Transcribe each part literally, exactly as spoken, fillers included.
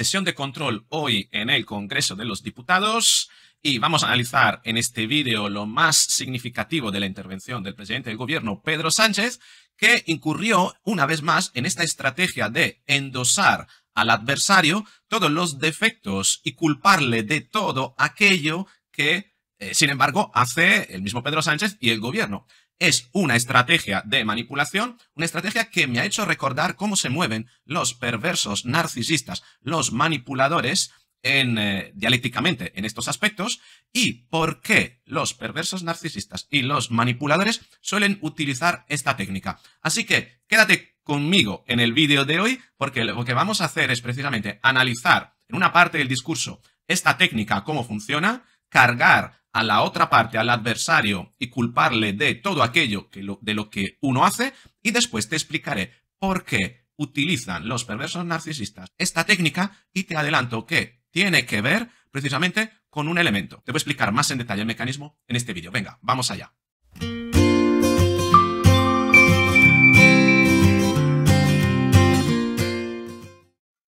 Sesión de control hoy en el Congreso de los Diputados y vamos a analizar en este vídeo lo más significativo de la intervención del presidente del gobierno, Pedro Sánchez, que incurrió una vez más en esta estrategia de endosar al adversario todos los defectos y culparle de todo aquello que, eh, sin embargo, hace el mismo Pedro Sánchez y el gobierno. Es una estrategia de manipulación, una estrategia que me ha hecho recordar cómo se mueven los perversos narcisistas, los manipuladores, en, eh, dialécticamente en estos aspectos, y por qué los perversos narcisistas y los manipuladores suelen utilizar esta técnica. Así que quédate conmigo en el vídeo de hoy, porque lo que vamos a hacer es precisamente analizar en una parte del discurso esta técnica, cómo funciona, cargar a la otra parte, al adversario, y culparle de todo aquello que lo, de lo que uno hace, y después te explicaré por qué utilizan los perversos narcisistas esta técnica, y te adelanto que tiene que ver precisamente con un elemento. Te voy a explicar más en detalle el mecanismo en este vídeo. Venga, vamos allá.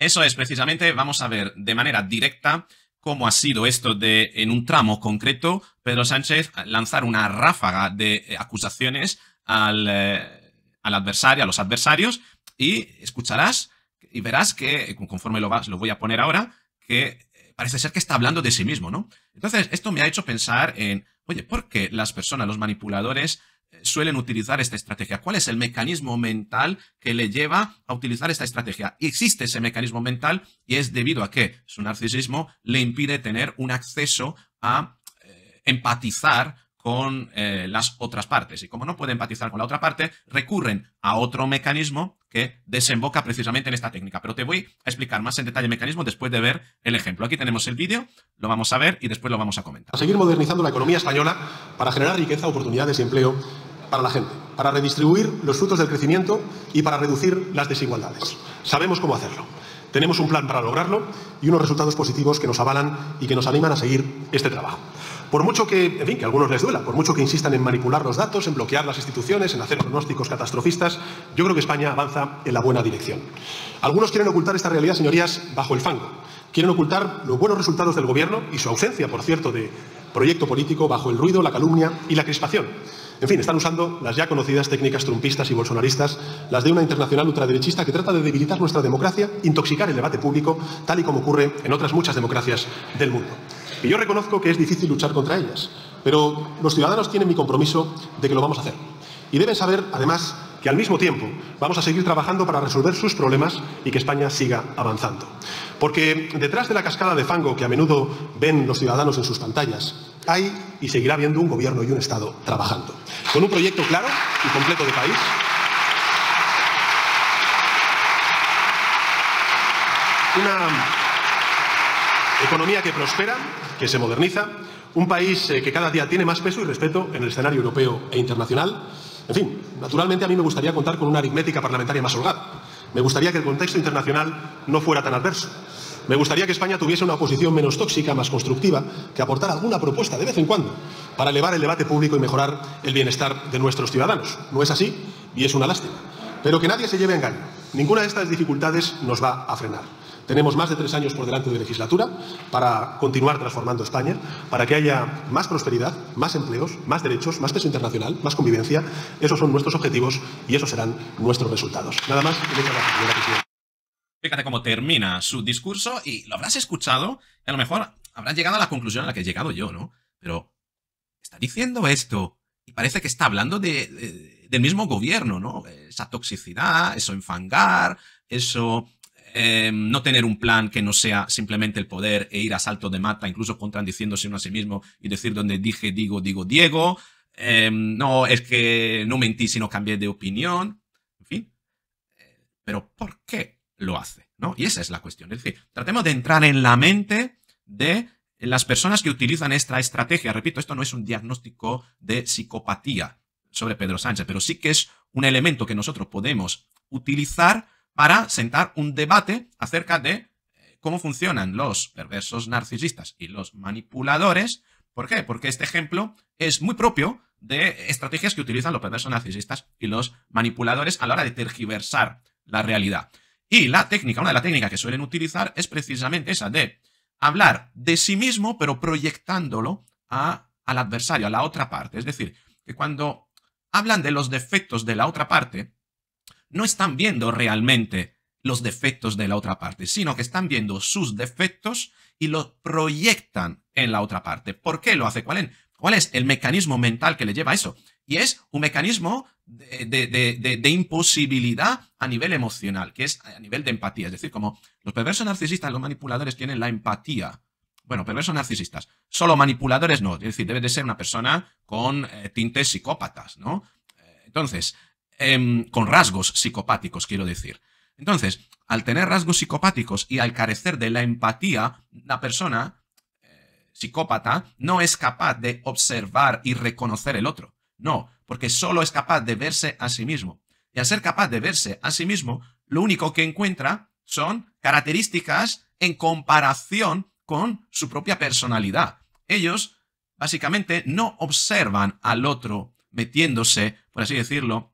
Eso es, precisamente vamos a ver de manera directa cómo ha sido esto de, en un tramo concreto, Pedro Sánchez lanzar una ráfaga de acusaciones al, eh, al adversario, a los adversarios, y escucharás y verás que, conforme lo, vas, lo voy a poner ahora, que parece ser que está hablando de sí mismo, ¿no? Entonces, esto me ha hecho pensar en, oye, ¿por qué las personas, los manipuladores, suelen utilizar esta estrategia? ¿Cuál es el mecanismo mental que le lleva a utilizar esta estrategia? Existe ese mecanismo mental y es debido a que su narcisismo le impide tener un acceso a eh, empatizar con eh, las otras partes. Y como no puede empatizar con la otra parte, recurren a otro mecanismo que desemboca precisamente en esta técnica. Pero te voy a explicar más en detalle el mecanismo después de ver el ejemplo. Aquí tenemos el vídeo, lo vamos a ver y después lo vamos a comentar. A seguir modernizando la economía española para generar riqueza, oportunidades y empleo para la gente, para redistribuir los frutos del crecimiento y para reducir las desigualdades. Sabemos cómo hacerlo. Tenemos un plan para lograrlo y unos resultados positivos que nos avalan y que nos animan a seguir este trabajo. Por mucho que, en fin, que a algunos les duela, por mucho que insistan en manipular los datos, en bloquear las instituciones, en hacer pronósticos catastrofistas, yo creo que España avanza en la buena dirección. Algunos quieren ocultar esta realidad, señorías, bajo el fango. Quieren ocultar los buenos resultados del Gobierno y su ausencia, por cierto, de proyecto político bajo el ruido, la calumnia y la crispación. En fin, están usando las ya conocidas técnicas trumpistas y bolsonaristas, las de una internacional ultraderechista que trata de debilitar nuestra democracia, intoxicar el debate público, tal y como ocurre en otras muchas democracias del mundo. Y yo reconozco que es difícil luchar contra ellas, pero los ciudadanos tienen mi compromiso de que lo vamos a hacer. Y deben saber, además, que al mismo tiempo vamos a seguir trabajando para resolver sus problemas y que España siga avanzando. Porque detrás de la cascada de fango que a menudo ven los ciudadanos en sus pantallas, hay y seguirá habiendo un gobierno y un Estado trabajando, con un proyecto claro y completo de país, una economía que prospera, que se moderniza, un país que cada día tiene más peso y respeto en el escenario europeo e internacional. En fin, naturalmente a mí me gustaría contar con una aritmética parlamentaria más holgada. Me gustaría que el contexto internacional no fuera tan adverso. Me gustaría que España tuviese una oposición menos tóxica, más constructiva, que aportara alguna propuesta de vez en cuando para elevar el debate público y mejorar el bienestar de nuestros ciudadanos. No es así y es una lástima. Pero que nadie se lleve a engaño. Ninguna de estas dificultades nos va a frenar. Tenemos más de tres años por delante de legislatura para continuar transformando España, para que haya más prosperidad, más empleos, más derechos, más peso internacional, más convivencia. Esos son nuestros objetivos y esos serán nuestros resultados. Nada más y muchas gracias, señora presidenta. Fíjate cómo termina su discurso y lo habrás escuchado y a lo mejor habrás llegado a la conclusión a la que he llegado yo, ¿no? Pero está diciendo esto y parece que está hablando de, de, del mismo gobierno, ¿no? Esa toxicidad, eso enfangar, eso... Eh, no tener un plan que no sea simplemente el poder e ir a salto de mata, incluso contradiciéndose uno a sí mismo y decir donde dije, digo, digo, Diego. Eh, no, es que no mentí, sino cambié de opinión. En fin. Eh, pero ¿por qué lo hace? ¿No? Y esa es la cuestión. Es decir, tratemos de entrar en la mente de las personas que utilizan esta estrategia. Repito, esto no es un diagnóstico de psicopatía sobre Pedro Sánchez, pero sí que es un elemento que nosotros podemos utilizar para sentar un debate acerca de cómo funcionan los perversos narcisistas y los manipuladores. ¿Por qué? Porque este ejemplo es muy propio de estrategias que utilizan los perversos narcisistas y los manipuladores a la hora de tergiversar la realidad. Y la técnica, una de las técnicas que suelen utilizar es precisamente esa de hablar de sí mismo, pero proyectándolo a, al adversario, a la otra parte. Es decir, que cuando hablan de los defectos de la otra parte, no están viendo realmente los defectos de la otra parte, sino que están viendo sus defectos y los proyectan en la otra parte. ¿Por qué lo hace? ¿Cuál es, cuál es el mecanismo mental que le lleva a eso? Y es un mecanismo de, de, de, de, de imposibilidad a nivel emocional, que es a nivel de empatía. Es decir, como los perversos narcisistas, los manipuladores tienen la empatía. Bueno, perversos narcisistas. Solo manipuladores no. Es decir, debe de ser una persona con eh, tintes psicópatas, ¿no? Entonces, eh, con rasgos psicopáticos, quiero decir. Entonces, al tener rasgos psicopáticos y al carecer de la empatía, la persona eh, psicópata no es capaz de observar y reconocer el otro. No, porque solo es capaz de verse a sí mismo. Y al ser capaz de verse a sí mismo, lo único que encuentra son características en comparación con su propia personalidad. Ellos, básicamente, no observan al otro metiéndose, por así decirlo,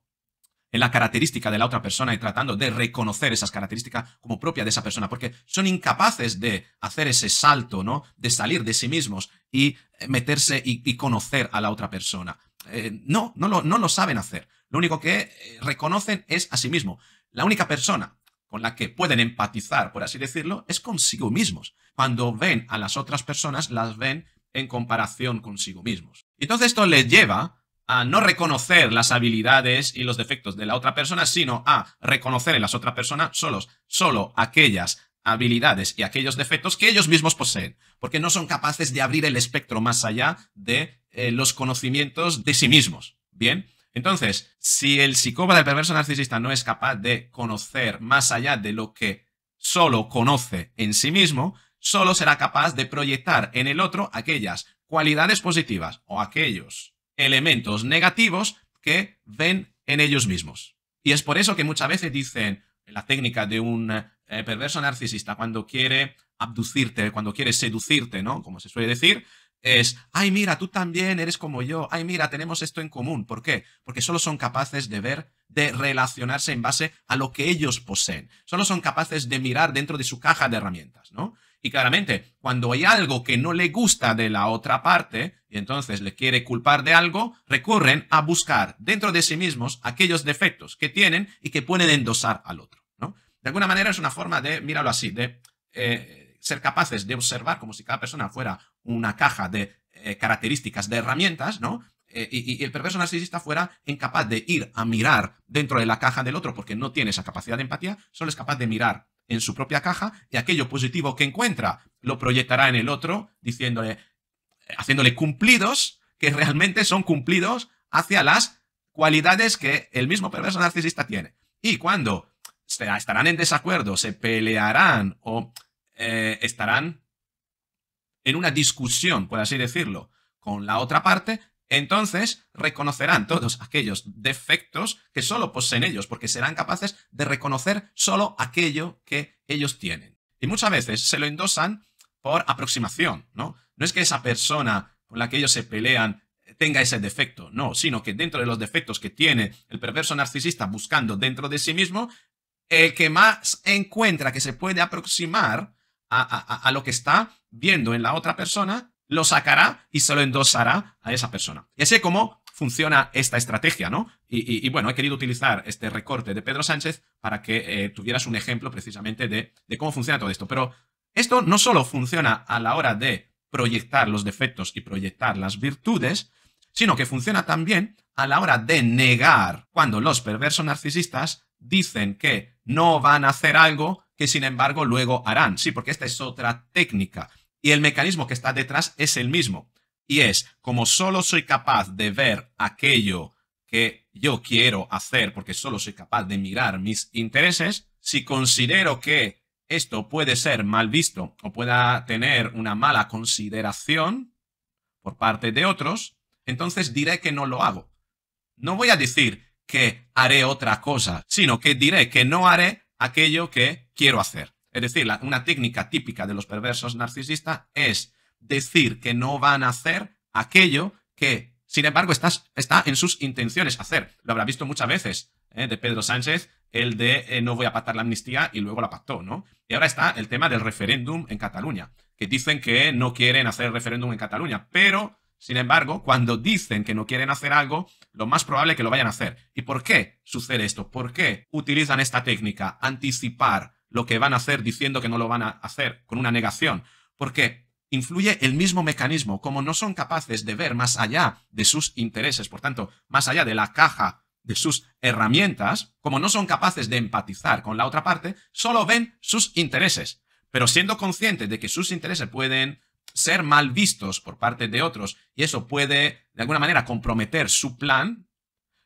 en la característica de la otra persona y tratando de reconocer esas características como propia de esa persona, porque son incapaces de hacer ese salto, ¿no? De salir de sí mismos y meterse y, y conocer a la otra persona. Eh, no, no lo, no lo saben hacer. Lo único que eh, reconocen es a sí mismo. La única persona con la que pueden empatizar, por así decirlo, es consigo mismos. Cuando ven a las otras personas, las ven en comparación consigo mismos. Entonces esto les lleva a no reconocer las habilidades y los defectos de la otra persona, sino a reconocer en las otras personas solos, solo aquellas habilidades y aquellos defectos que ellos mismos poseen, porque no son capaces de abrir el espectro más allá de eh, los conocimientos de sí mismos. Bien, entonces, si el psicópata, el perverso narcisista, no es capaz de conocer más allá de lo que solo conoce en sí mismo, solo será capaz de proyectar en el otro aquellas cualidades positivas o aquellos elementos negativos que ven en ellos mismos. Y es por eso que muchas veces dicen, en la técnica de un eh, perverso narcisista, cuando quiere abducirte, cuando quiere seducirte, ¿no? Como se suele decir, es, ay, mira, tú también eres como yo, ay, mira, tenemos esto en común. ¿Por qué? Porque solo son capaces de ver, de relacionarse en base a lo que ellos poseen. Solo son capaces de mirar dentro de su caja de herramientas, ¿no? Y claramente, cuando hay algo que no le gusta de la otra parte, y entonces le quiere culpar de algo, recurren a buscar dentro de sí mismos aquellos defectos que tienen y que pueden endosar al otro, ¿no? De alguna manera es una forma de, míralo así, de eh, ser capaces de observar como si cada persona fuera una caja de eh, características, de herramientas, ¿no? Eh, y, y el perverso narcisista fuera incapaz de ir a mirar dentro de la caja del otro porque no tiene esa capacidad de empatía, solo es capaz de mirar en su propia caja, y aquello positivo que encuentra lo proyectará en el otro, diciéndole, haciéndole cumplidos que realmente son cumplidos hacia las cualidades que el mismo perverso narcisista tiene. Y cuando estarán en desacuerdo, se pelearán o eh, estarán en una discusión, por así decirlo, con la otra parte, entonces reconocerán todos aquellos defectos que solo poseen ellos, porque serán capaces de reconocer solo aquello que ellos tienen. Y muchas veces se lo endosan por aproximación, ¿no? No es que esa persona con la que ellos se pelean tenga ese defecto, no, sino que dentro de los defectos que tiene el perverso narcisista buscando dentro de sí mismo, el que más encuentra que se puede aproximar a, a, a lo que está viendo en la otra persona, lo sacará y se lo endosará a esa persona. Y así es como funciona esta estrategia, ¿no? Y, y, y bueno, he querido utilizar este recorte de Pedro Sánchez para que eh, tuvieras un ejemplo precisamente de, de cómo funciona todo esto. Pero esto no solo funciona a la hora de proyectar los defectos y proyectar las virtudes, sino que funciona también a la hora de negar cuando los perversos narcisistas dicen que no van a hacer algo que sin embargo luego harán. Sí, porque esta es otra técnica. Y el mecanismo que está detrás es el mismo. Y es, como solo soy capaz de ver aquello que yo quiero hacer, porque solo soy capaz de mirar mis intereses, si considero que esto puede ser mal visto o pueda tener una mala consideración por parte de otros, entonces diré que no lo hago. No voy a decir que haré otra cosa, sino que diré que no haré aquello que quiero hacer. Es decir, la, una técnica típica de los perversos narcisistas es decir que no van a hacer aquello que, sin embargo, está, está en sus intenciones hacer. Lo habrá visto muchas veces, ¿eh? De Pedro Sánchez el de eh, no voy a pactar la amnistía, y luego la pactó, ¿no? Y ahora está el tema del referéndum en Cataluña, que dicen que no quieren hacer el referéndum en Cataluña, pero, sin embargo, cuando dicen que no quieren hacer algo, lo más probable es que lo vayan a hacer. ¿Y por qué sucede esto? ¿Por qué utilizan esta técnica, anticipar lo que van a hacer diciendo que no lo van a hacer con una negación? Porque influye el mismo mecanismo, como no son capaces de ver más allá de sus intereses, por tanto, más allá de la caja de sus herramientas, como no son capaces de empatizar con la otra parte, solo ven sus intereses. Pero siendo conscientes de que sus intereses pueden ser mal vistos por parte de otros y eso puede, de alguna manera, comprometer su plan,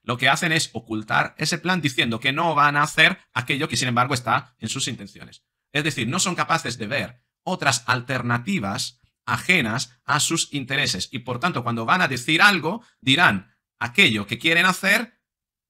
lo que hacen es ocultar ese plan diciendo que no van a hacer aquello que, sin embargo, está en sus intenciones. Es decir, no son capaces de ver otras alternativas ajenas a sus intereses y, por tanto, cuando van a decir algo, dirán aquello que quieren hacer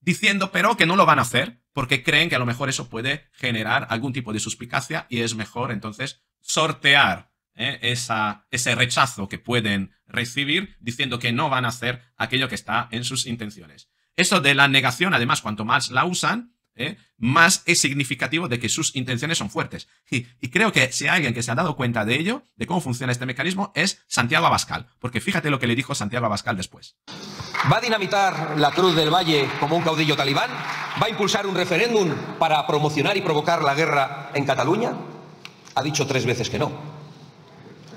diciendo pero que no lo van a hacer porque creen que a lo mejor eso puede generar algún tipo de suspicacia y es mejor, entonces, sortear eh, esa, ese rechazo que pueden recibir diciendo que no van a hacer aquello que está en sus intenciones. Eso de la negación, además, cuanto más la usan, eh, más es significativo de que sus intenciones son fuertes. Y, y creo que si hay alguien que se ha dado cuenta de ello, de cómo funciona este mecanismo, es Santiago Abascal, porque fíjate lo que le dijo Santiago Abascal después. ¿Va a dinamitar la Cruz del Valle como un caudillo talibán? ¿Va a impulsar un referéndum para promocionar y provocar la guerra en Cataluña? Ha dicho tres veces que no.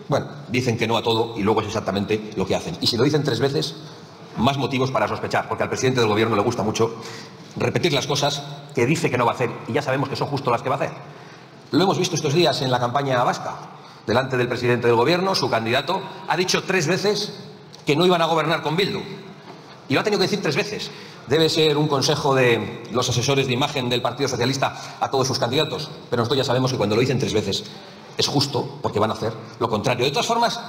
Bueno, dicen que no a todo y luego es exactamente lo que hacen. Y si lo dicen tres veces, más motivos para sospechar, porque al presidente del gobierno le gusta mucho repetir las cosas que dice que no va a hacer y ya sabemos que son justo las que va a hacer. Lo hemos visto estos días en la campaña vasca. Delante del presidente del gobierno, su candidato ha dicho tres veces que no iban a gobernar con Bildu. Y lo ha tenido que decir tres veces. Debe ser un consejo de los asesores de imagen del Partido Socialista a todos sus candidatos. Pero nosotros ya sabemos que cuando lo dicen tres veces es justo porque van a hacer lo contrario. De todas formas,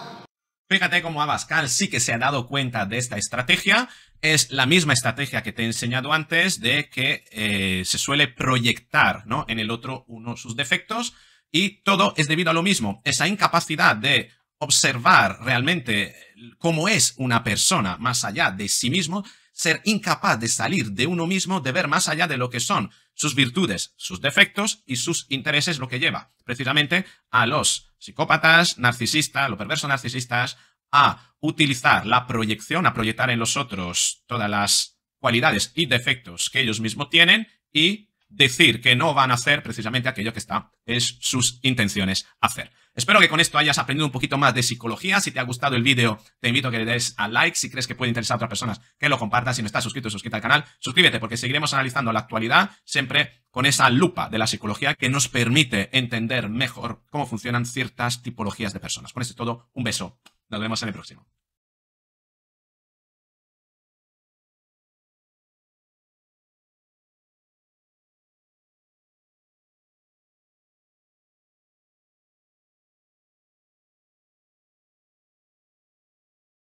fíjate cómo Abascal sí que se ha dado cuenta de esta estrategia. Es la misma estrategia que te he enseñado antes de que eh, se suele proyectar, ¿no?, en el otro uno sus defectos. Y todo es debido a lo mismo. Esa incapacidad de observar realmente cómo es una persona más allá de sí mismo, ser incapaz de salir de uno mismo, de ver más allá de lo que son sus virtudes, sus defectos y sus intereses, lo que lleva precisamente a los psicópatas, narcisistas, los perversos narcisistas, a utilizar la proyección, a proyectar en los otros todas las cualidades y defectos que ellos mismos tienen y decir que no van a hacer precisamente aquello que está en sus intenciones hacer. Espero que con esto hayas aprendido un poquito más de psicología. Si te ha gustado el vídeo, te invito a que le des a like. Si crees que puede interesar a otras personas, que lo compartas. Si no estás suscrito, suscríbete al canal. Suscríbete porque seguiremos analizando la actualidad siempre con esa lupa de la psicología que nos permite entender mejor cómo funcionan ciertas tipologías de personas. Con esto es todo. Un beso. Nos vemos en el próximo.